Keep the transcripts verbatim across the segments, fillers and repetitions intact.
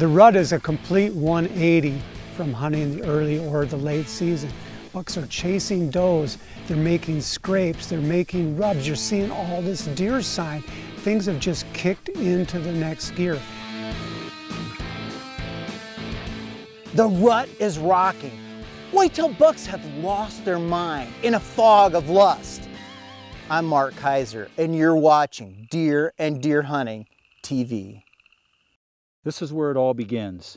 The rut is a complete one eighty from hunting the early or the late season. Bucks are chasing does, they're making scrapes, they're making rubs. You're seeing all this deer sign. Things have just kicked into the next gear. The rut is rocking. Wait till bucks have lost their mind in a fog of lust. I'm Mark Kayser, and you're watching Deer and Deer Hunting T V. This is where it all begins.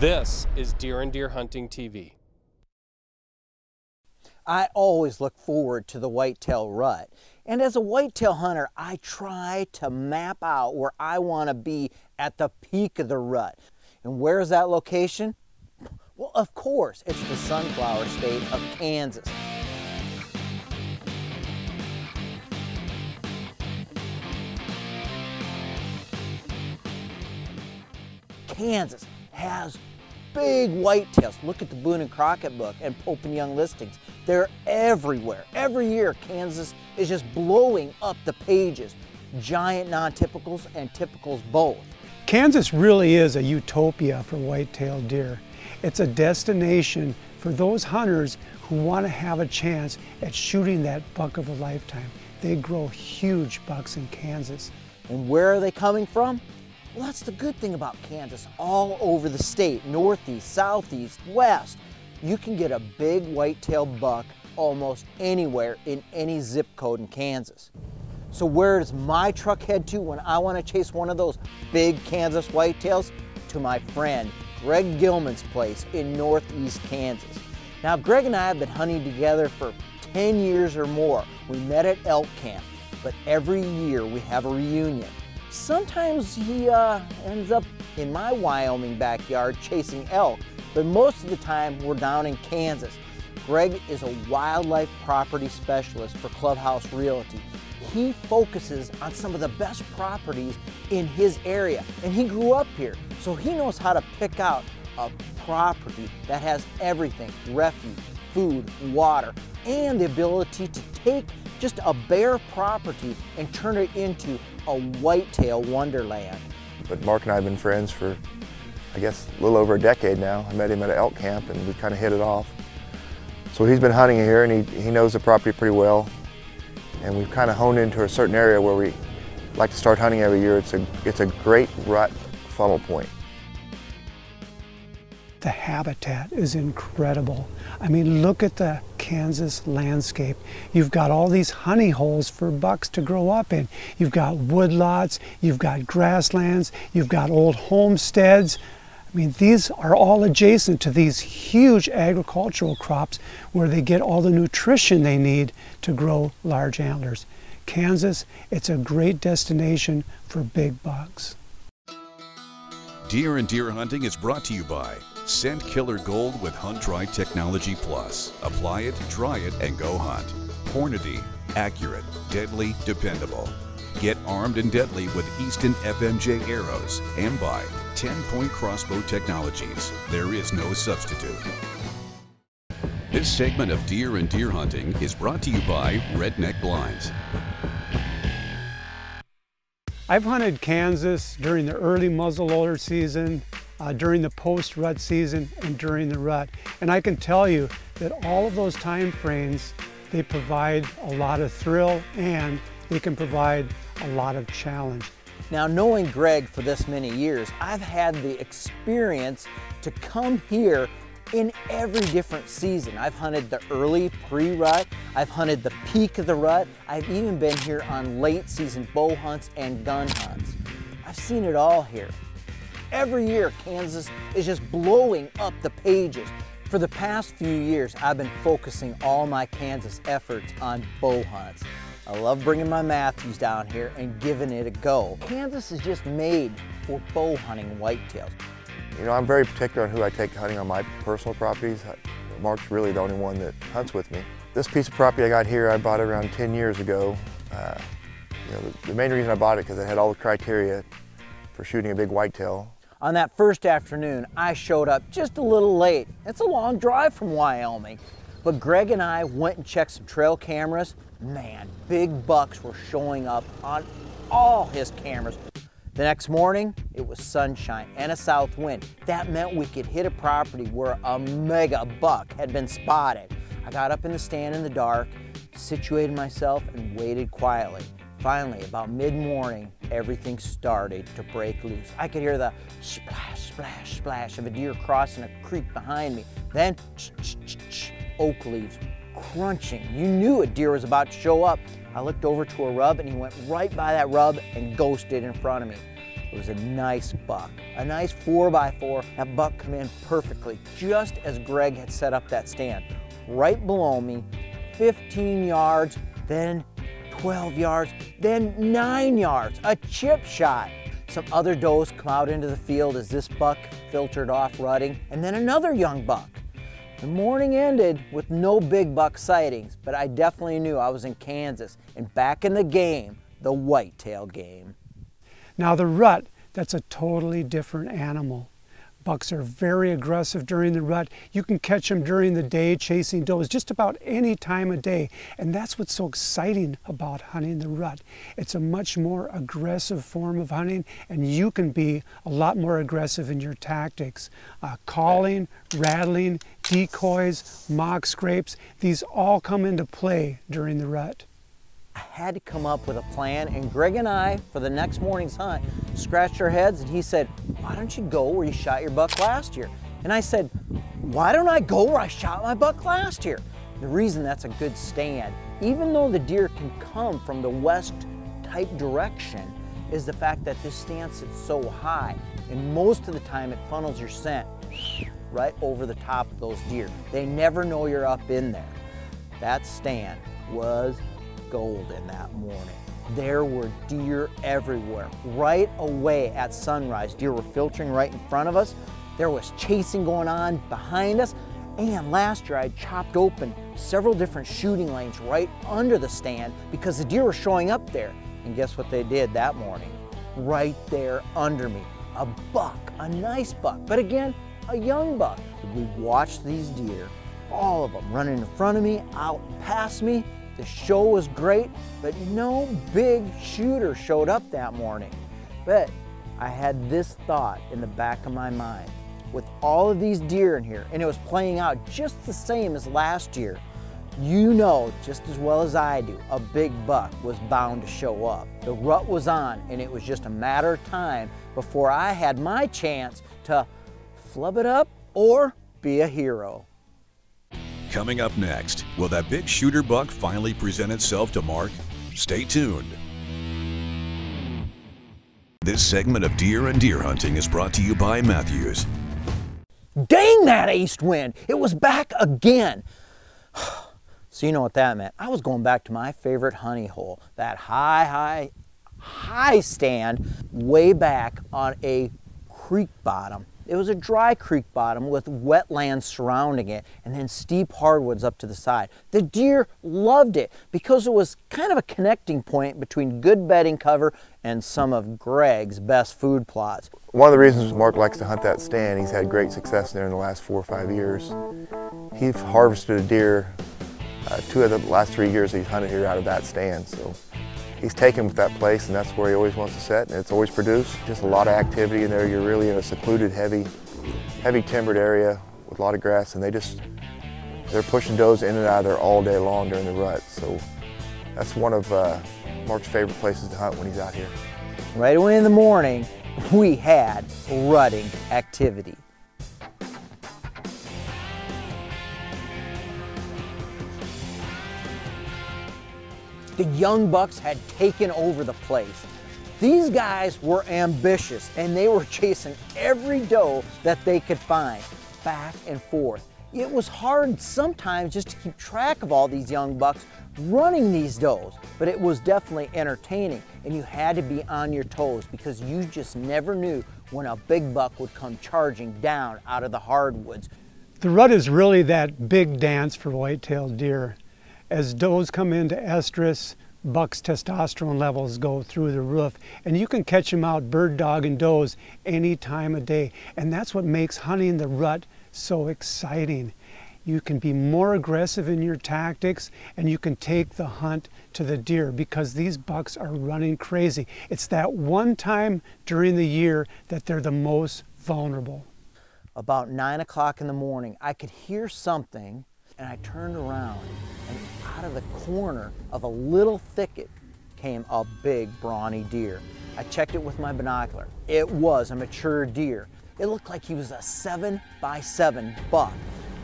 This is Deer and Deer Hunting T V. I always look forward to the whitetail rut. And as a whitetail hunter, I try to map out where I want to be at the peak of the rut. And where is that location? Well, of course, it's the sunflower state of Kansas. Kansas has big whitetails. Look at the Boone and Crockett book and Pope and Young listings. They're everywhere. Every year, Kansas is just blowing up the pages. Giant non-typicals and typicals both. Kansas really is a utopia for whitetail deer. It's a destination for those hunters who want to have a chance at shooting that buck of a lifetime. They grow huge bucks in Kansas. And where are they coming from? Well, that's the good thing about Kansas. All over the state, northeast, southeast, west, you can get a big whitetail buck almost anywhere in any zip code in Kansas. So where does my truck head to when I want to chase one of those big Kansas whitetails? To my friend Greg Gilman's place in northeast Kansas. Now, Greg and I have been hunting together for ten years or more. We met at elk camp, but every year we have a reunion. Sometimes he uh, ends up in my Wyoming backyard chasing elk, but most of the time we're down in Kansas. Greg is a wildlife property specialist for Clubhouse Realty. He focuses on some of the best properties in his area, and he grew up here, so he knows how to pick out a property that has everything: refuge, food, water, and the ability to take just a bare property and turn it into a whitetail wonderland. But Mark and I have been friends for, I guess, a little over a decade now. I met him at an elk camp and we kind of hit it off. So he's been hunting here and he, he knows the property pretty well. And we've kind of honed into a certain area where we like to start hunting every year. It's a, it's a great rut funnel point. The habitat is incredible. I mean, look at the Kansas landscape. You've got all these honey holes for bucks to grow up in. You've got woodlots, you've got grasslands, you've got old homesteads. I mean, these are all adjacent to these huge agricultural crops where they get all the nutrition they need to grow large antlers. Kansas, it's a great destination for big bucks. Deer and Deer Hunting is brought to you by Scent Killer Gold with Hunt Dry Technology Plus. Apply it, try it, and go hunt. Hornady, accurate, deadly, dependable. Get armed and deadly with Easton F M J arrows and by Ten Point Crossbow Technologies. There is no substitute. This segment of Deer and Deer Hunting is brought to you by Redneck Blinds. I've hunted Kansas during the early muzzleloader season, Uh, during the post-rut season, and during the rut. And I can tell you that all of those time frames, they provide a lot of thrill and they can provide a lot of challenge. Now, knowing Greg for this many years, I've had the experience to come here in every different season. I've hunted the early pre-rut, I've hunted the peak of the rut, I've even been here on late season bow hunts and gun hunts. I've seen it all here. Every year, Kansas is just blowing up the pages. For the past few years, I've been focusing all my Kansas efforts on bow hunts. I love bringing my Mathews down here and giving it a go. Kansas is just made for bow hunting whitetails. You know, I'm very particular on who I take hunting on my personal properties. Mark's really the only one that hunts with me. This piece of property I got here, I bought it around ten years ago. Uh, you know, the, the main reason I bought it because it had all the criteria for shooting a big whitetail. On that first afternoon, I showed up just a little late. It's a long drive from Wyoming. But Greg and I went and checked some trail cameras. Man, big bucks were showing up on all his cameras. The next morning, it was sunshine and a south wind. That meant we could hit a property where a mega buck had been spotted. I got up in the stand in the dark, situated myself, and waited quietly. Finally, about mid-morning, everything started to break loose. I could hear the splash, splash, splash of a deer crossing a creek behind me. Then, ch-ch-ch-ch, oak leaves crunching. You knew a deer was about to show up. I looked over to a rub and he went right by that rub and ghosted in front of me. It was a nice buck, a nice four by four. That buck came in perfectly, just as Greg had set up that stand. Right below me, fifteen yards, then twelve yards, then nine yards, a chip shot. Some other does come out into the field as this buck filtered off rutting, and then another young buck. The morning ended with no big buck sightings, but I definitely knew I was in Kansas and back in the game, the whitetail game. Now the rut, that's a totally different animal. Bucks are very aggressive during the rut. You can catch them during the day chasing does just about any time of day. And that's what's so exciting about hunting the rut. It's a much more aggressive form of hunting, and you can be a lot more aggressive in your tactics. Uh, calling, rattling, decoys, mock scrapes, these all come into play during the rut. I had to come up with a plan, and Greg and I, for the next morning's hunt, scratched our heads, and he said, why don't you go where you shot your buck last year? And I said, why don't I go where I shot my buck last year? The reason that's a good stand, even though the deer can come from the west type direction, is the fact that this stand sits so high, and most of the time it funnels your scent right over the top of those deer. They never know you're up in there. That stand was golden in that morning. There were deer everywhere. Right away at sunrise, deer were filtering right in front of us. There was chasing going on behind us. And last year I chopped open several different shooting lanes right under the stand because the deer were showing up there. And guess what they did that morning? Right there under me. A buck, a nice buck, but again, a young buck. We watched these deer, all of them, running in front of me, out past me. The show was great, but no big shooter showed up that morning. But I had this thought in the back of my mind. With all of these deer in here, and it was playing out just the same as last year, you know just as well as I do, a big buck was bound to show up. The rut was on, and it was just a matter of time before I had my chance to flub it up or be a hero. Coming up next, will that big shooter buck finally present itself to Mark? Stay tuned. This segment of Deer and Deer Hunting is brought to you by Mathews. Dang that east wind! It was back again! So you know what that meant. I was going back to my favorite honey hole, that high, high, high stand way back on a creek bottom. It was a dry creek bottom with wetlands surrounding it and then steep hardwoods up to the side. The deer loved it because it was kind of a connecting point between good bedding cover and some of Greg's best food plots. One of the reasons Mark likes to hunt that stand, he's had great success there in the last four or five years. He's harvested a deer uh, two of the last three years he's hunted here out of that stand. So he's taken with that place, and that's where he always wants to set, and it's always produced. Just a lot of activity in there. You're really in a secluded, heavy, heavy timbered area with a lot of grass, and they just, they're pushing does in and out of there all day long during the rut. So that's one of uh, Mark's favorite places to hunt when he's out here. Right away in the morning, we had rutting activity. The young bucks had taken over the place. These guys were ambitious and they were chasing every doe that they could find, back and forth. It was hard sometimes just to keep track of all these young bucks running these does, but it was definitely entertaining, and you had to be on your toes because you just never knew when a big buck would come charging down out of the hardwoods. The rut is really that big dance for white-tailed deer. As does come into estrus, bucks' testosterone levels go through the roof, and you can catch them out bird dogging does any time of day, and that's what makes hunting the rut so exciting. You can be more aggressive in your tactics, and you can take the hunt to the deer because these bucks are running crazy. It's that one time during the year that they're the most vulnerable. About nine o'clock in the morning, I could hear something, and I turned around, and out of the corner of a little thicket came a big brawny deer. I checked it with my binocular. It was a mature deer. It looked like he was a seven by seven buck.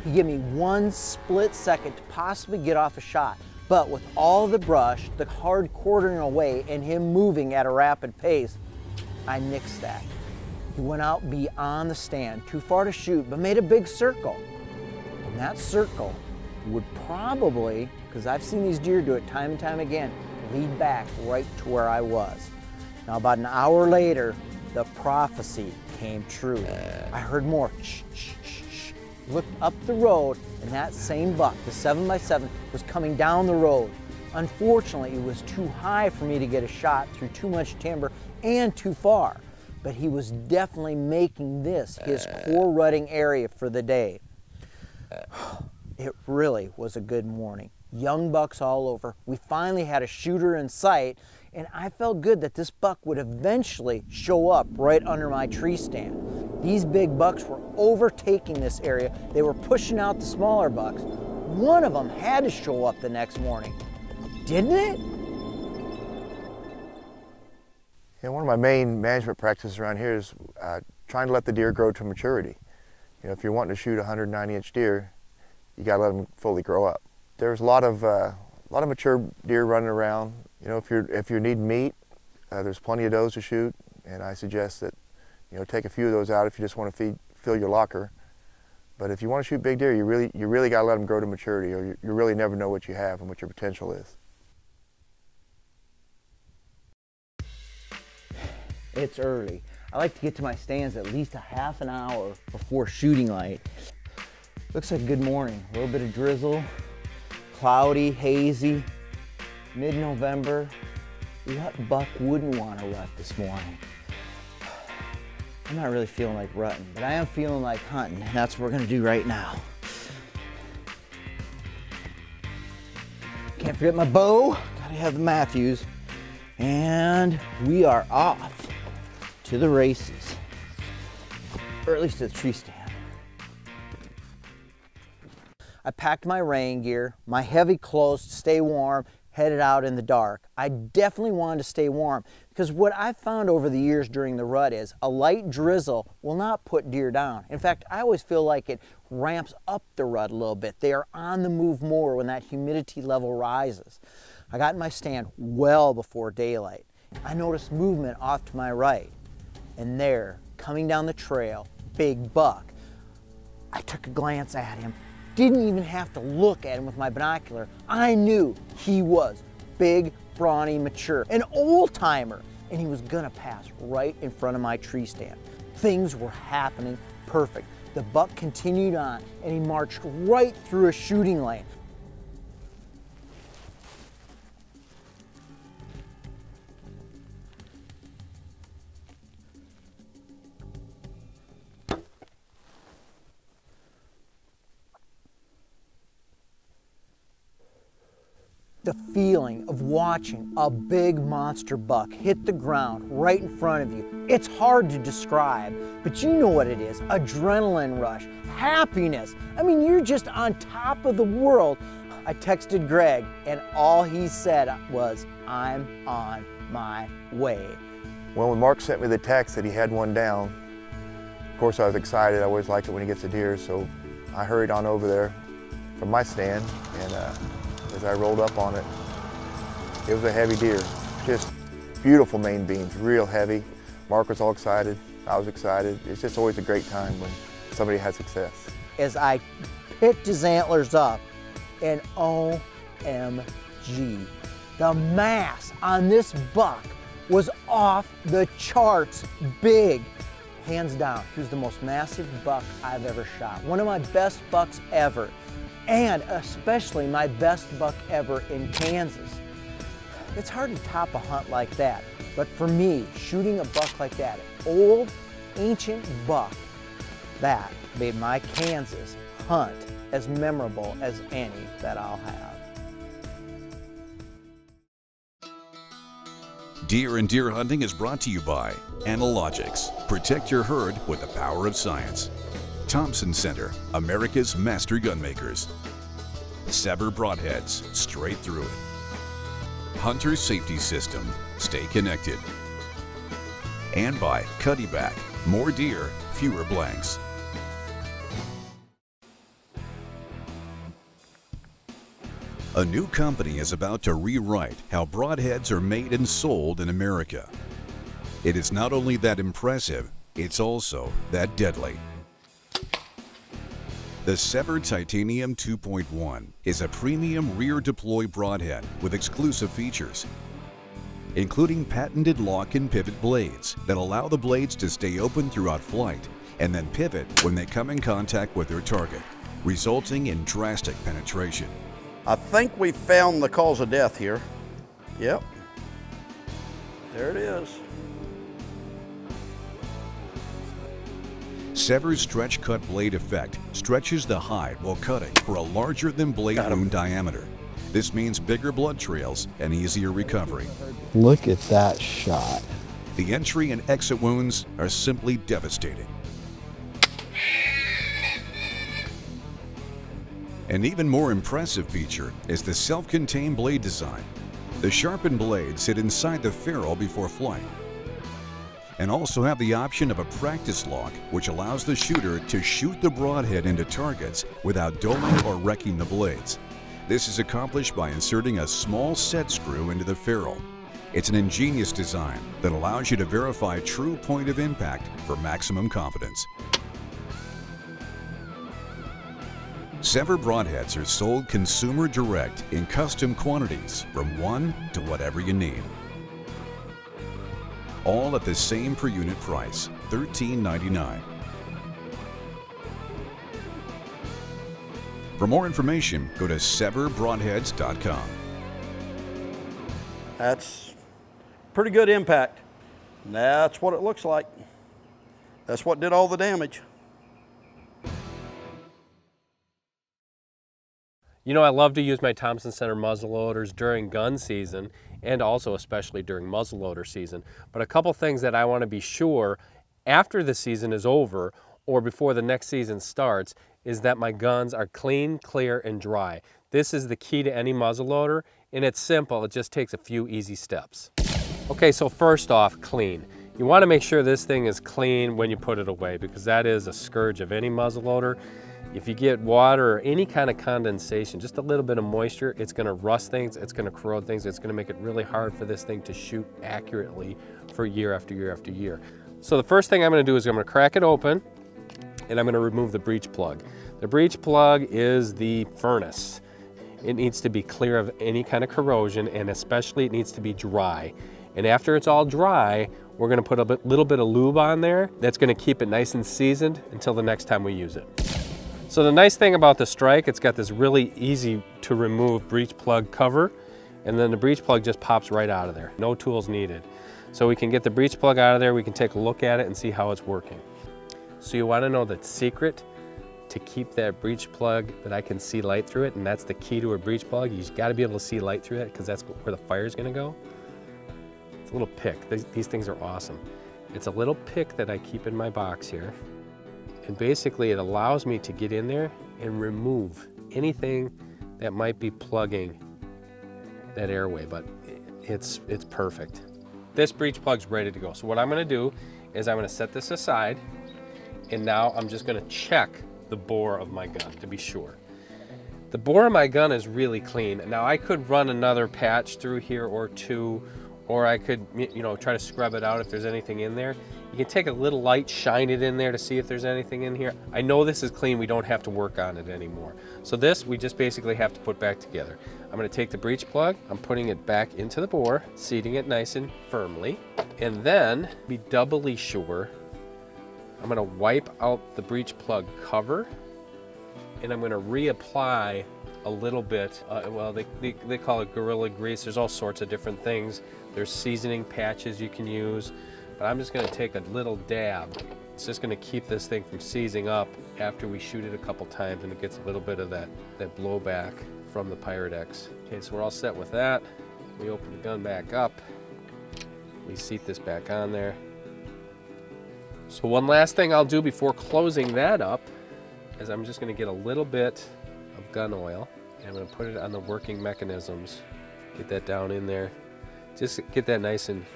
He gave me one split second to possibly get off a shot, but with all the brush, the hard quartering away, and him moving at a rapid pace, I nixed that. He went out beyond the stand, too far to shoot, but made a big circle. And that circle would probably, because I've seen these deer do it time and time again, lead back right to where I was. Now about an hour later, the prophecy came true. I heard more shh, shh, shh. Looked up the road, and that same buck, the seven by seven, was coming down the road. Unfortunately, it was too high for me to get a shot through too much timber and too far, but he was definitely making this his core rutting area for the day. It really was a good morning. Young bucks all over. We finally had a shooter in sight, and I felt good that this buck would eventually show up right under my tree stand. These big bucks were overtaking this area. They were pushing out the smaller bucks. One of them had to show up the next morning, didn't it? Yeah, one of my main management practices around here is uh, trying to let the deer grow to maturity. You know, if you're wanting to shoot a one hundred ninety inch deer, you gotta let them fully grow up. There's a lot of, uh, a lot of mature deer running around. You know, if, you're, if you need meat, uh, there's plenty of does to shoot, and I suggest that you know, take a few of those out if you just want to feed, fill your locker. But if you want to shoot big deer, you really, you really got to let them grow to maturity, or you, you really never know what you have and what your potential is. It's early. I like to get to my stands at least a half an hour before shooting light. Looks like a good morning. A little bit of drizzle, cloudy, hazy, mid-November. What buck wouldn't want to rut this morning? I'm not really feeling like rutting, but I am feeling like hunting, and that's what we're gonna do right now. Can't forget my bow, gotta have the Mathews, and we are off to the races, or at least to the tree stand. I packed my rain gear, my heavy clothes to stay warm, headed out in the dark. I definitely wanted to stay warm because what I've found over the years during the rut is a light drizzle will not put deer down. In fact, I always feel like it ramps up the rut a little bit. They are on the move more when that humidity level rises. I got in my stand well before daylight. I noticed movement off to my right, and there, coming down the trail, big buck. I took a glance at him. Didn't even have to look at him with my binocular. I knew he was big, brawny, mature, an old-timer, and he was gonna pass right in front of my tree stand. Things were happening perfect. The buck continued on, and he marched right through a shooting lane. The feeling of watching a big monster buck hit the ground right in front of you, it's hard to describe, but you know what it is, adrenaline rush, happiness. I mean, you're just on top of the world. I texted Greg, and all he said was, I'm on my way. Well, when Mark sent me the text that he had one down, of course I was excited. I always like it when he gets a deer, so I hurried on over there from my stand, and uh, as I rolled up on it, It was a heavy deer. Just beautiful main beams, real heavy. Mark was all excited. I was excited. It's just always a great time when somebody has success. As I picked his antlers up, and O M G, the mass on this buck was off the charts big. Hands down, he was the most massive buck I've ever shot. One of my best bucks ever, and especially my best buck ever in Kansas. It's hard to top a hunt like that, but for me, shooting a buck like that, an old, ancient buck, that made my Kansas hunt as memorable as any that I'll have. Deer and Deer Hunting is brought to you by Analogix. Protect your herd with the power of science. Thompson Center, America's master gunmakers. Saber broadheads, straight through it. Hunter Safety System, stay connected. And by Cuddyback, more deer, fewer blanks. A new company is about to rewrite how broadheads are made and sold in America. It is not only that impressive, it's also that deadly. The Severed Titanium two point one is a premium rear deploy broadhead with exclusive features, including patented lock and pivot blades that allow the blades to stay open throughout flight and then pivot when they come in contact with their target, resulting in drastic penetration. I think we found the cause of death here. Yep, there it is. Sever's stretch cut blade effect stretches the hide while cutting for a larger than blade wound diameter. This means bigger blood trails and easier recovery. Look at that shot. The entry and exit wounds are simply devastating. An even more impressive feature is the self-contained blade design. The sharpened blades sit inside the ferrule before flight and also have the option of a practice lock, which allows the shooter to shoot the broadhead into targets without doming or wrecking the blades. This is accomplished by inserting a small set screw into the ferrule. It's an ingenious design that allows you to verify true point of impact for maximum confidence. Sever broadheads are sold consumer direct in custom quantities from one to whatever you need, all at the same per unit price, thirteen ninety-nine. For more information, go to sever broadheads dot com. That's pretty good impact. That's what it looks like. That's what did all the damage. You know, I love to use my Thompson Center muzzleloaders during gun season and also especially during muzzleloader season. But a couple things that I want to be sure after the season is over or before the next season starts is that my guns are clean, clear, and dry. This is the key to any muzzleloader, and it's simple. It just takes a few easy steps. Okay, so first off, clean. You want to make sure this thing is clean when you put it away, because that is a scourge of any muzzleloader. If you get water or any kind of condensation, just a little bit of moisture, it's gonna rust things, it's gonna corrode things, it's gonna make it really hard for this thing to shoot accurately for year after year after year. So the first thing I'm gonna do is I'm gonna crack it open and I'm gonna remove the breech plug. The breech plug is the furnace. It needs to be clear of any kind of corrosion, and especially it needs to be dry. And after it's all dry, we're gonna put a bit, little bit of lube on there that's gonna keep it nice and seasoned until the next time we use it. So the nice thing about the Strike, it's got this really easy to remove breech plug cover, and then the breech plug just pops right out of there. No tools needed. So we can get the breech plug out of there, we can take a look at it and see how it's working. So you want to know the secret to keep that breech plug that I can see light through it, and that's the key to a breech plug. You've got to be able to see light through that, because that's where the fire is going to go. It's a little pick. These, these things are awesome. It's a little pick that I keep in my box here. And basically it allows me to get in there and remove anything that might be plugging that airway, but it's, it's perfect. This breech plug's ready to go. So what I'm gonna do is I'm gonna set this aside, and now I'm just gonna check the bore of my gun to be sure. The bore of my gun is really clean. Now I could run another patch through here or two, or I could, you know, try to scrub it out if there's anything in there. You can take a little light, shine it in there to see if there's anything in here. I know this is clean, we don't have to work on it anymore. So this, we just basically have to put back together. I'm gonna take the breech plug, I'm putting it back into the bore, seating it nice and firmly, and then be doubly sure, I'm gonna wipe out the breech plug cover, and I'm gonna reapply a little bit, uh, well, they, they, they call it Gorilla Grease, there's all sorts of different things. There's seasoning patches you can use, but I'm just gonna take a little dab. It's just gonna keep this thing from seizing up after we shoot it a couple times, and it gets a little bit of that, that blowback from the Pyrodex. Okay, so we're all set with that. We open the gun back up. We seat this back on there. So one last thing I'll do before closing that up is I'm just gonna get a little bit of gun oil, and I'm gonna put it on the working mechanisms. Get that down in there. Just get that nice and,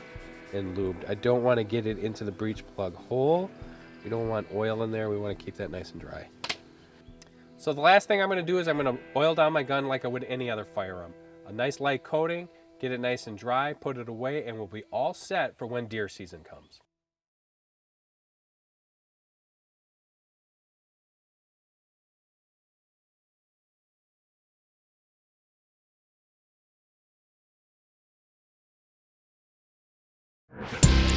and lubed. I don't want to get it into the breech plug hole. We don't want oil in there. We want to keep that nice and dry. So the last thing I'm going to do is I'm going to oil down my gun like I would any other firearm. A nice light coating, get it nice and dry, put it away, and we'll be all set for when deer season comes. We'll be right back.